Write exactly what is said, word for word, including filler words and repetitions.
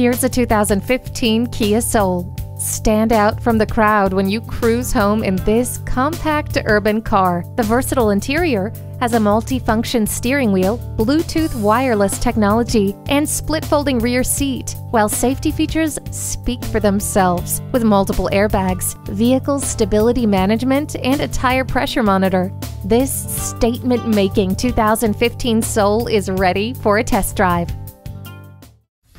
Here's a two thousand fifteen Kia Soul. Stand out from the crowd when you cruise home in this compact urban car. The versatile interior has a multifunction steering wheel, Bluetooth wireless technology, and split-folding rear seat, while safety features speak for themselves with multiple airbags, vehicle stability management, and a tire pressure monitor. This statement-making two thousand fifteen Soul is ready for a test drive.